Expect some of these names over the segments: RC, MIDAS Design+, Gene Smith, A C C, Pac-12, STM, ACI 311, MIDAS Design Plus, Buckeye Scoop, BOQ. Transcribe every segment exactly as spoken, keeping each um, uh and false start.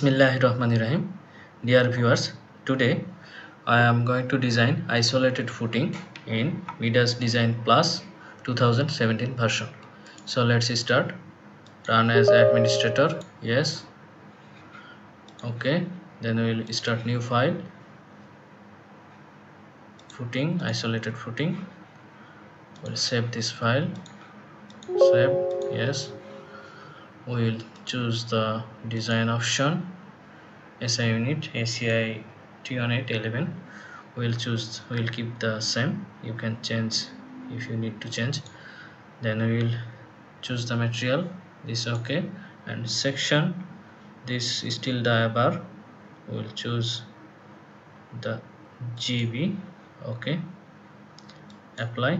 Bismillahir Rahmanir Rahim. Dear viewers, today I am going to design isolated footing in MIDAS Design Plus twenty seventeen version. So let's start. Run as administrator, yes. Okay, then we will start new file, footing, isolated footing. We'll save this file, save, yes. We will choose the design option, S I unit A C I three eleven. We will choose, we will keep the same. You can change if you need to change. Then we will choose the material, this OK, and section, this is still the bar. We will choose the G B, OK, apply,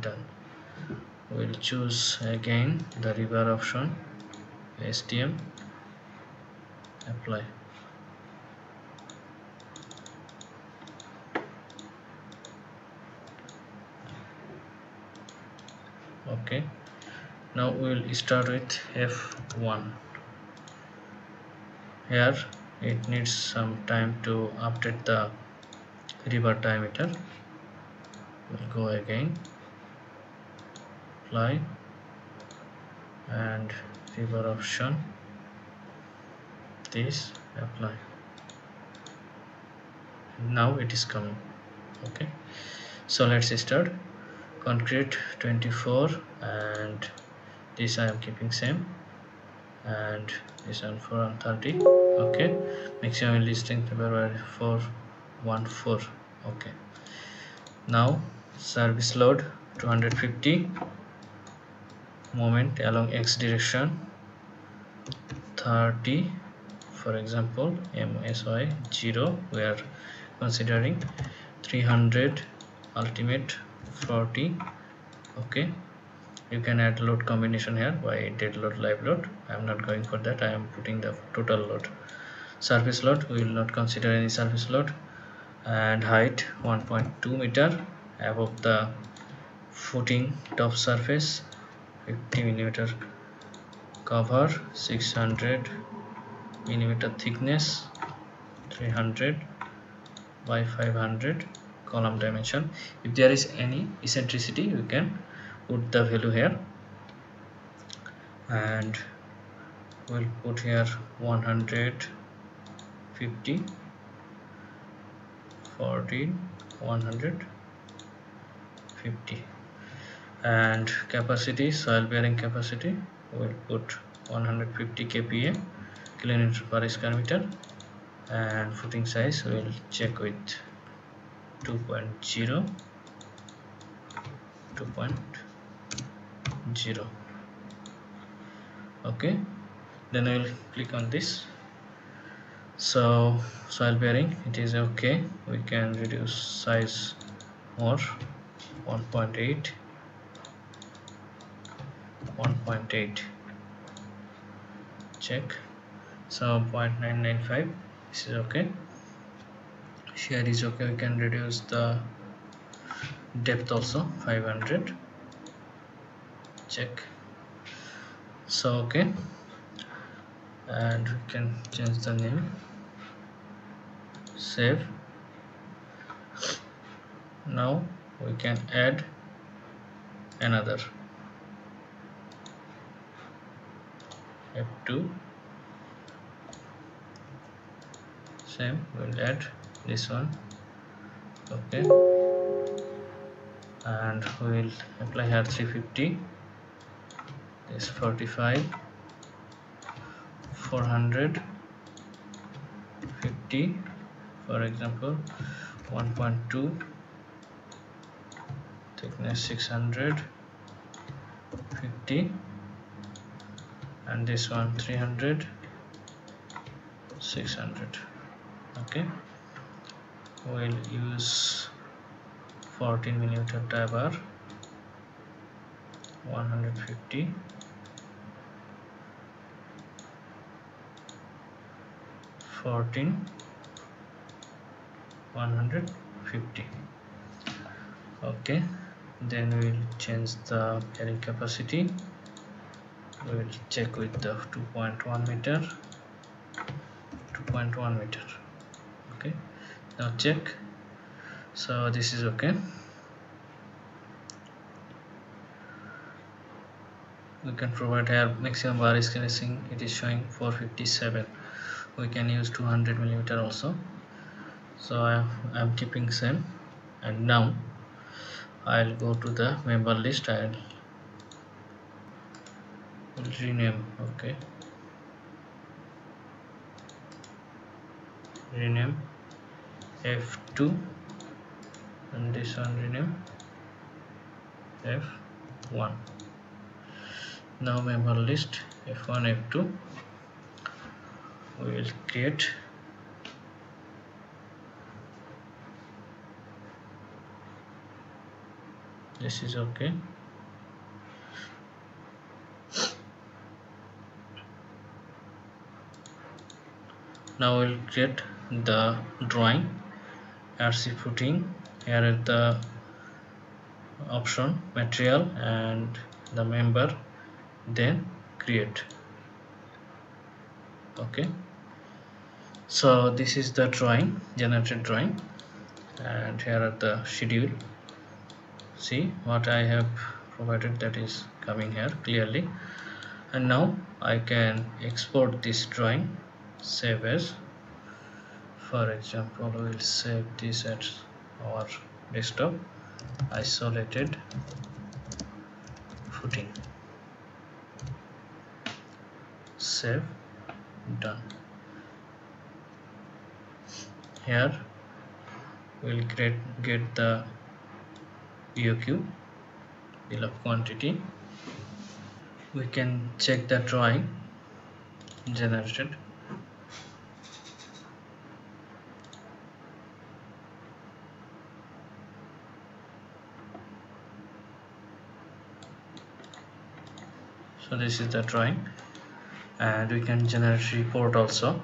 done. We'll choose again the river option, S T M, apply. Okay, now we'll start with F one. Here it needs some time to update the river diameter. We'll go again, apply, and river option, this, apply. Now it is coming. Okay, so let's start. Concrete twenty-four, and this I am keeping same, and this one four and thirty. Okay, maximum listing temporary four one four. Okay, now service load two hundred fifty, moment along x direction thirty, for example M S Y zero we are considering, three hundred ultimate forty. Okay, you can add load combination here by dead load, live load. I am not going for that, I am putting the total load. Surface load, we will not consider any surface load, and height one point two meter above the footing top surface, fifty millimeter cover, six hundred millimeter thickness, three hundred by five hundred column dimension. If there is any eccentricity, you can put the value here, and we'll put here one hundred fifty fourteen one hundred fifty. And capacity, soil bearing capacity, we'll put one hundred fifty K P A, kilonewton per square meter, and footing size we'll check with two point zero two point zero. okay, then I will click on this. So soil bearing, it is okay, we can reduce size more, one point eight one point eight, check. So zero point nine nine five, this is okay. Share is okay, we can reduce the depth also, five hundred, check. So okay, and we can change the name, save. Now we can add another F two, same, we'll add this one. Okay, and we'll apply here three fifty, this forty-five, four hundred fifty, for example one point two, thickness six hundred fifty, and this one three hundred six hundred. Okay, we'll use fourteen millimeter tie bar, one hundred fifty, fourteen, one hundred fifty. Okay, then we'll change the bearing capacity we'll check with the two point one meter, two point one meter. Okay, now check. So this is okay. We can provide here maximum bar is spacing, it is showing four fifty-seven. We can use two hundred millimeter also. So I am keeping same. And now I'll go to the member list. I'll rename. Okay, rename F two, and this one rename F one. Now member list F one, F two. We will create. This is okay. Now we'll create the drawing R C footing. Here is the option material and the member, then create. Okay, so this is the drawing, generated drawing, and here are the schedule. See what I have provided, that is coming here clearly. And now I can export this drawing, save as. For example, we will save this at our desktop, isolated footing, save, done. Here we will get, get the B O Q, bill of quantity. We can check the drawing generated. So this is the drawing, and we can generate report also.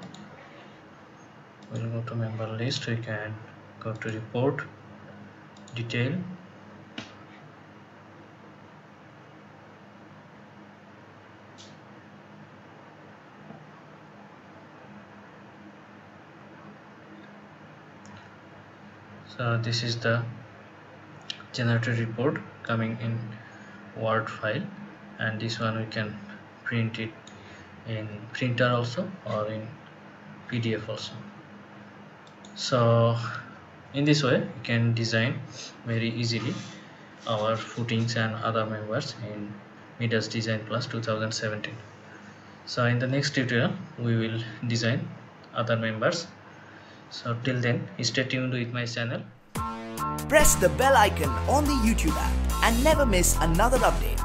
We'll go to member list, we can go to report, detail. So this is the generated report coming in Word file, and this one we can print it in printer also or in P D F also. So in this way you can design very easily our footings and other members in MIDAS Design Plus two thousand seventeen. So in the next tutorial we will design other members. So till then, stay tuned with my channel. Press the bell icon on the YouTube app and never miss another update.